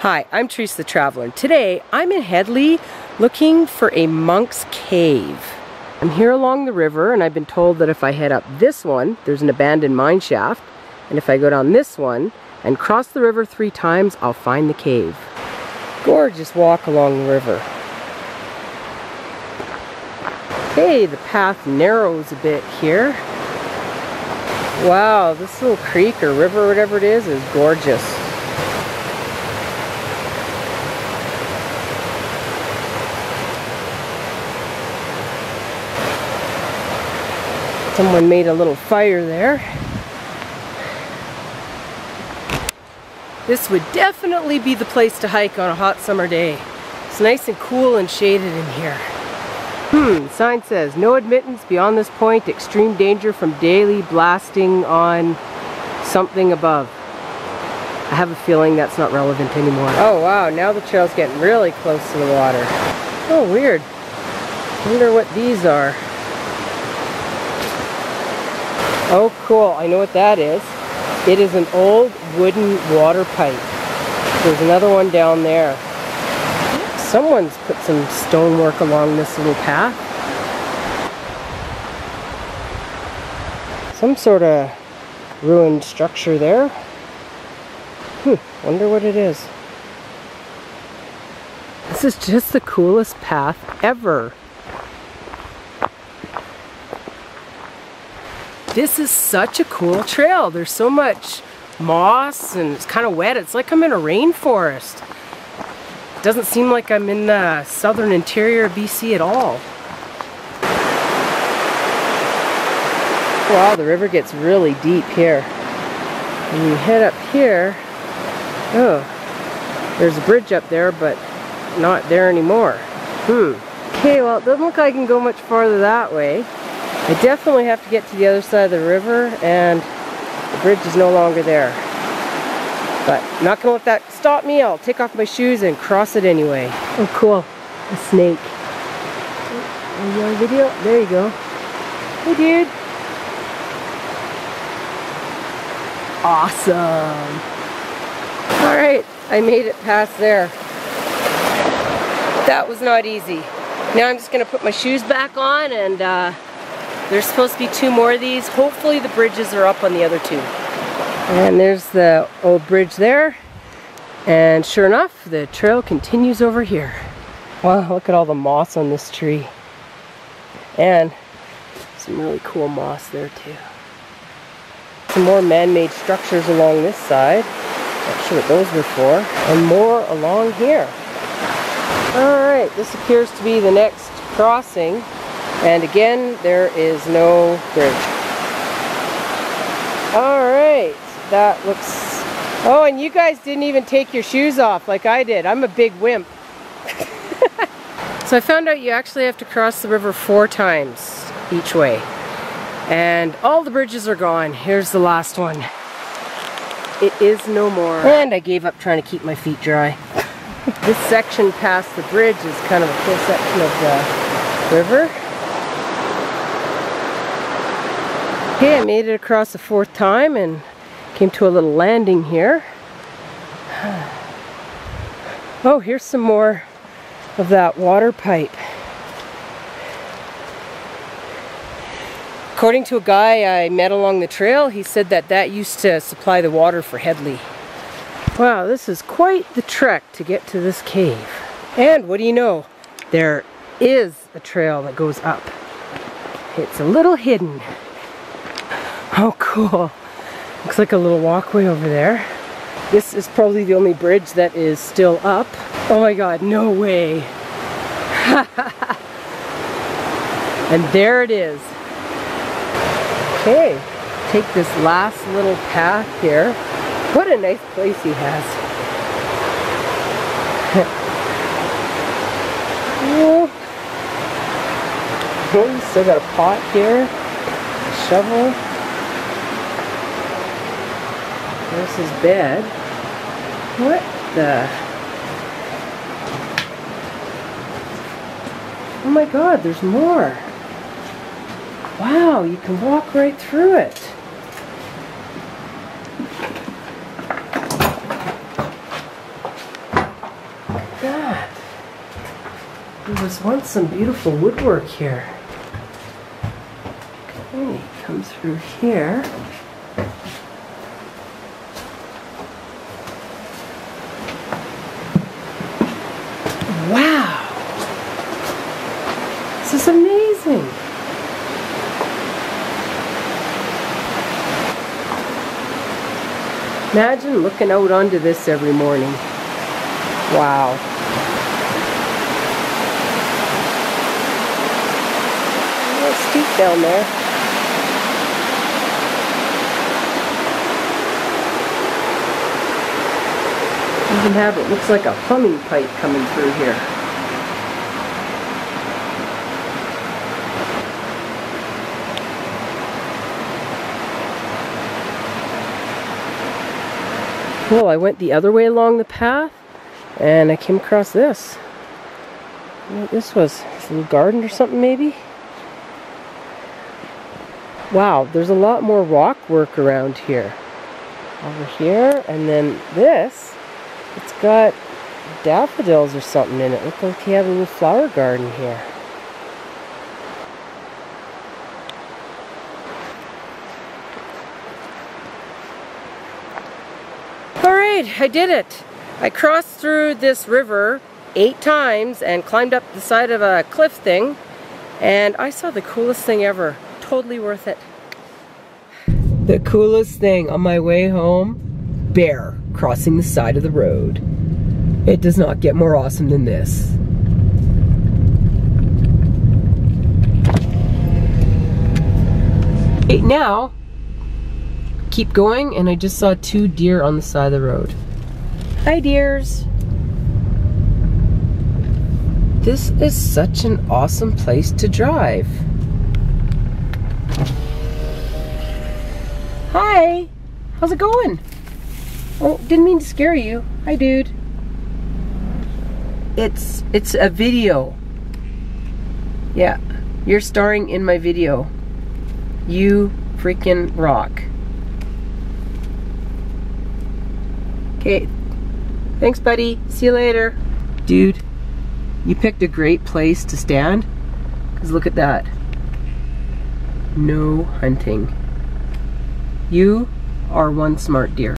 Hi, I'm Teresa the Traveler, and today I'm in Hedley looking for a Monk's Cave. I'm here along the river, and I've been told that if I head up this one, there's an abandoned mine shaft, and if I go down this one and cross the river 3 times, I'll find the cave. Gorgeous walk along the river. Hey, the path narrows a bit here. Wow, this little creek or river, whatever it is gorgeous. Someone made a little fire there. This would definitely be the place to hike on a hot summer day. It's nice and cool and shaded in here. Sign says, no admittance beyond this point, extreme danger from daily blasting on something above. I have a feeling that's not relevant anymore. Oh wow, now the trail's getting really close to the water. Oh weird. I wonder what these are. Oh cool, I know what that is. It is an old wooden water pipe. There's another one down there. Someone's put some stonework along this little path. Some sort of ruined structure there. Wonder what it is. This is just the coolest path ever. This is such a cool trail. There's so much moss and it's kind of wet. It's like I'm in a rainforest. It doesn't seem like I'm in the southern interior of BC at all. Wow, the river gets really deep here. When you head up here, oh, there's a bridge up there, but not there anymore. Okay, well, it doesn't look like I can go much farther that way. I definitely have to get to the other side of the river, and the bridge is no longer there. But I'm not going to let that stop me. I'll take off my shoes and cross it anyway. Oh cool, a snake. Are you on video? There you go. Hey dude. Awesome. Alright, I made it past there. That was not easy. Now I'm just going to put my shoes back on and there's supposed to be 2 more of these. Hopefully the bridges are up on the other 2. And there's the old bridge there. And sure enough, the trail continues over here. Wow, look at all the moss on this tree. And some really cool moss there too. Some more man-made structures along this side. Not sure what those were for. And more along here. Alright, this appears to be the next crossing. And again, there is no bridge. Alright, that looks... Oh, and you guys didn't even take your shoes off like I did. I'm a big wimp. So I found out you actually have to cross the river 4 times each way. And all the bridges are gone. Here's the last one. It is no more. And I gave up trying to keep my feet dry. This section past the bridge is kind of a cool section of the river. Okay, I made it across the 4th time and came to a little landing here. Oh, here's some more of that water pipe. According to a guy I met along the trail, he said that that used to supply the water for Hedley. Wow, this is quite the trek to get to this cave. And what do you know? There is a trail that goes up. It's a little hidden. Oh cool, looks like a little walkway over there. This is probably the only bridge that is still up. Oh my god, no way. And there it is. Okay, take this last little path here. What a nice place he has. Oh, still got a pot here, a shovel. There's his bed. What the? Oh my god, there's more. Wow, you can walk right through it. There was once some beautiful woodwork here. Okay, comes through here. Wow! This is amazing! Imagine looking out onto this every morning. Wow. A little steep down there. You can have it looks like a plumbing pipe coming through here. Well, I went the other way along the path and I came across this. I don't know what this was. It's a little garden or something maybe? Wow, there's a lot more rock work around here. Over here, and then this, it's got daffodils or something in it. Looks like you have a little flower garden here. I did it! I crossed through this river 8 times and climbed up the side of a cliff thing, and I saw the coolest thing ever. Totally worth it. The coolest thing on my way home, bear crossing the side of the road. It does not get more awesome than this. Hey, now keep going, and I just saw 2 deer on the side of the road. Hi, deers. This is such an awesome place to drive. Hi, how's it going? Oh, didn't mean to scare you. Hi, dude. It's a video. Yeah, you're starring in my video. You freaking rock. Okay, thanks buddy, see you later. Dude, you picked a great place to stand, because look at that. No hunting. You are one smart deer.